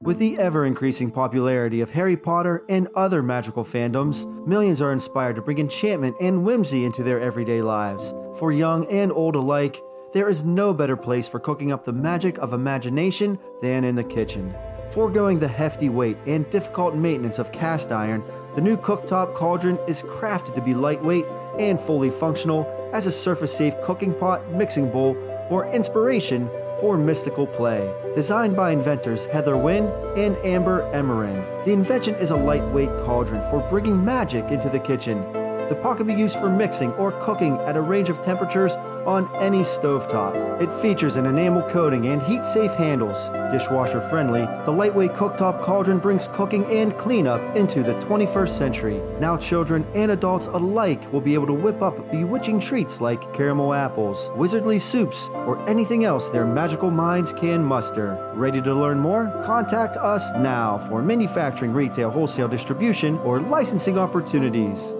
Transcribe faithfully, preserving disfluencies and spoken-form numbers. With the ever-increasing popularity of Harry Potter and other magical fandoms, millions are inspired to bring enchantment and whimsy into their everyday lives. For young and old alike, there is no better place for cooking up the magic of imagination than in the kitchen. Foregoing the hefty weight and difficult maintenance of cast iron, the new cooktop cauldron is crafted to be lightweight and fully functional as a surface-safe cooking pot, mixing bowl, or inspiration for mystical play. Designed by inventors Heather Wynn and Amber Emerine, the invention is a lightweight cauldron for bringing magic into the kitchen. The pot can be used for mixing or cooking at a range of temperatures on any stovetop. It features an enamel coating and heat-safe handles. Dishwasher-friendly, the lightweight cooktop cauldron brings cooking and cleanup into the twenty-first century. Now children and adults alike will be able to whip up bewitching treats like caramel apples, wizardly soups, or anything else their magical minds can muster. Ready to learn more? Contact us now for manufacturing, retail, wholesale distribution, or licensing opportunities.